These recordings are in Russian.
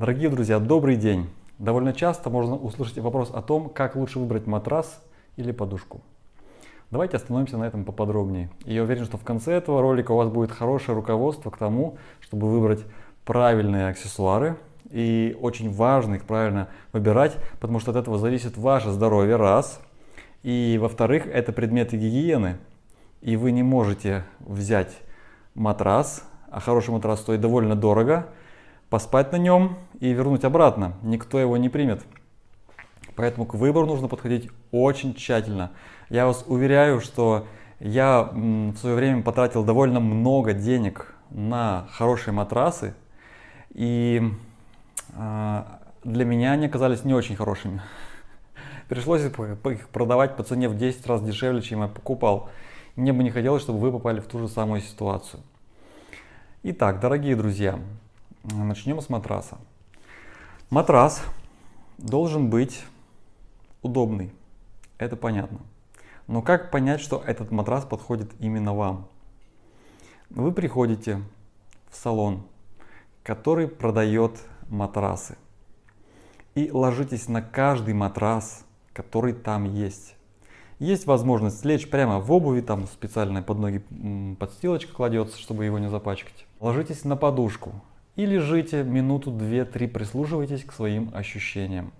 Дорогие друзья, добрый день! Довольно часто можно услышать вопрос о том, как лучше выбрать матрас или подушку. Давайте остановимся на этом поподробнее. И я уверен, что в конце этого ролика у вас будет хорошее руководство к тому, чтобы выбрать правильные аксессуары. И очень важно их правильно выбирать, потому что от этого зависит ваше здоровье, раз. И во-вторых, это предметы гигиены. И вы не можете взять матрас, а хороший матрас стоит довольно дорого, поспать на нем и вернуть обратно. Никто его не примет. Поэтому к выбору нужно подходить очень тщательно. Я вас уверяю, что я в свое время потратил довольно много денег на хорошие матрасы, и для меня они оказались не очень хорошими. Пришлось их продавать по цене в 10 раз дешевле, чем я покупал. Мне бы не хотелось, чтобы вы попали в ту же самую ситуацию. Итак, дорогие друзья, начнем с матраса. Матрас должен быть удобный, это понятно. Но как понять, что этот матрас подходит именно вам? Вы приходите в салон, который продает матрасы, и ложитесь на каждый матрас, который там есть. Есть возможность лечь прямо в обуви, там специальная под ноги подстилочка кладется, чтобы его не запачкать. Ложитесь на подушку и лежите минуту, две, три, прислушивайтесь к своим ощущениям.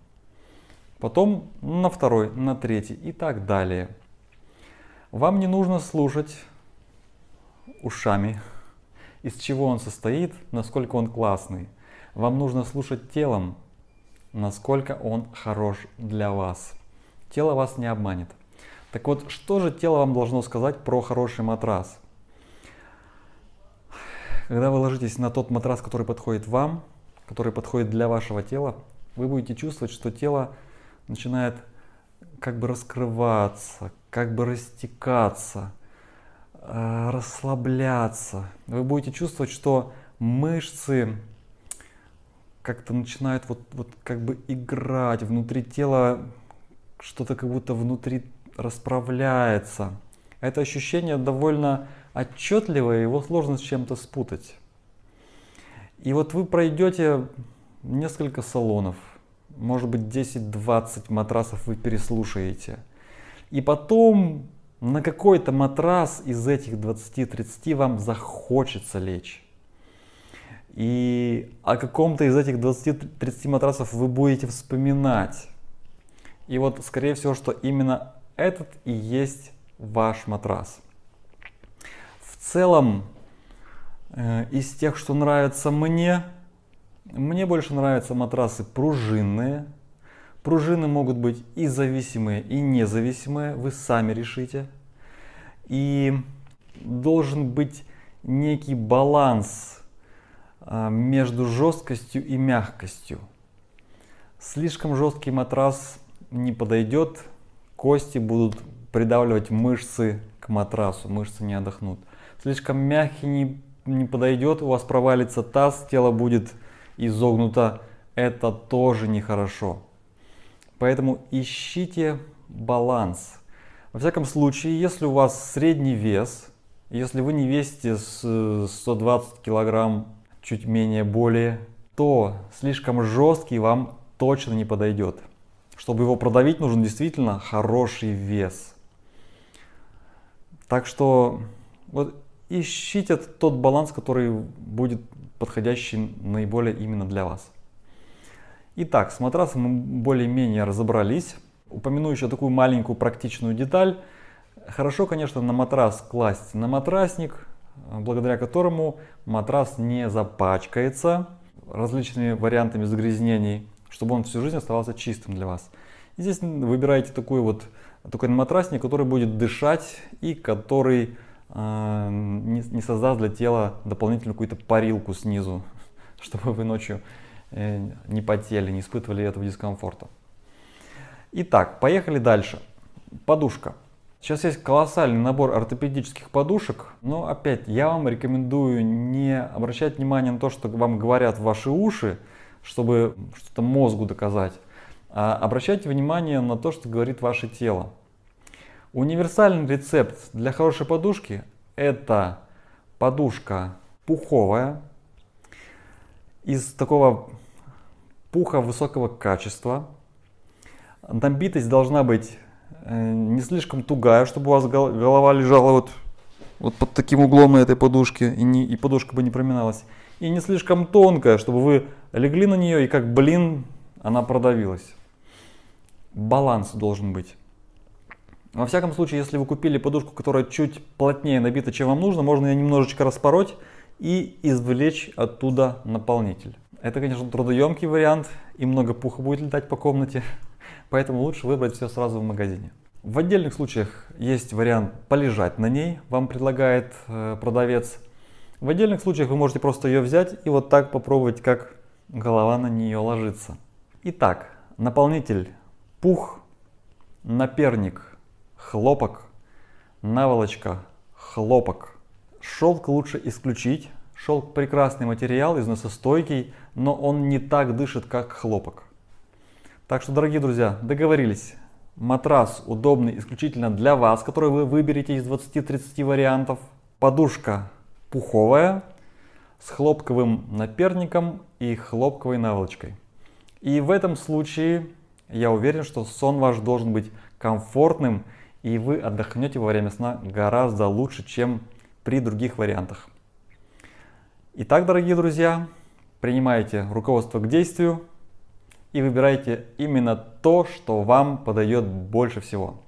Потом на второй, на третий и так далее. Вам не нужно слушать ушами, из чего он состоит, насколько он классный. Вам нужно слушать телом, насколько он хорош для вас. Тело вас не обманет. Так вот, что же тело вам должно сказать про хороший матрас? Когда вы ложитесь на тот матрас, который подходит вам, который подходит для вашего тела, вы будете чувствовать, что тело начинает как бы раскрываться, как бы растекаться, расслабляться. Вы будете чувствовать, что мышцы как-то начинают вот как бы играть внутри тела, что-то как будто внутри расправляется. Это ощущение довольно отчетливое, его сложно с чем-то спутать. И вот вы пройдете несколько салонов, может быть 10-20 матрасов вы переслушаете. И потом на какой-то матрас из этих 20-30 вам захочется лечь. И о каком-то из этих 20-30 матрасов вы будете вспоминать. И вот скорее всего, что именно этот и есть ваш матрас. В целом, из тех, что нравится мне больше нравятся матрасы пружинные. Пружины могут быть и зависимые, и независимые, вы сами решите. И должен быть некий баланс между жесткостью и мягкостью. Слишком жесткий матрас не подойдет, кости будут придавливать мышцы к матрасу, мышцы не отдохнут. Слишком мягкий не подойдет, у вас провалится таз, тело будет изогнуто, это тоже нехорошо. Поэтому ищите баланс. Во всяком случае, если у вас средний вес, если вы не весите 120 килограмм, чуть менее, более, то слишком жесткий вам точно не подойдет. Чтобы его продавить, нужен действительно хороший вес. Так что вот ищите тот баланс, который будет подходящий наиболее именно для вас. Итак, с матрасом мы более-менее разобрались. Упомяну еще такую маленькую практичную деталь. Хорошо, конечно, на матрас класть на матрасник, благодаря которому матрас не запачкается различными вариантами загрязнений, чтобы он всю жизнь оставался чистым для вас. И здесь выбираете такой матрасник, который будет дышать и который не создаст для тела дополнительную какую-то парилку снизу, чтобы вы ночью не потели, не испытывали этого дискомфорта. Итак, поехали дальше. Подушка. Сейчас есть колоссальный набор ортопедических подушек, но опять я вам рекомендую не обращать внимания на то, что вам говорят в ваши уши, чтобы что-то мозгу доказать, а обращайте внимание на то, что говорит ваше тело. Универсальный рецепт для хорошей подушки – это подушка пуховая из такого пуха высокого качества. Набитость должна быть не слишком тугая, чтобы у вас голова лежала вот под таким углом на этой подушке, и подушка бы не проминалась. И не слишком тонкая, чтобы вы легли на нее и как блин она продавилась. Баланс должен быть. Во всяком случае, если вы купили подушку, которая чуть плотнее набита, чем вам нужно, можно ее немножечко распороть и извлечь оттуда наполнитель. Это, конечно, трудоемкий вариант, и много пуха будет летать по комнате, поэтому лучше выбрать все сразу в магазине. В отдельных случаях есть вариант полежать на ней, вам предлагает продавец. В отдельных случаях вы можете просто ее взять и вот так попробовать, как голова на нее ложится. Итак, наполнитель пух, наперник хлопок, наволочка хлопок. Шелк лучше исключить. Шелк прекрасный материал, износостойкий, но он не так дышит, как хлопок. Так что, дорогие друзья, договорились. Матрас удобный исключительно для вас, который вы выберете из 20-30 вариантов. Подушка пуховая с хлопковым наперником и хлопковой наволочкой. И в этом случае я уверен, что сон ваш должен быть комфортным, и вы отдохнете во время сна гораздо лучше, чем при других вариантах. Итак, дорогие друзья, принимайте руководство к действию и выбирайте именно то, что вам подойдет больше всего.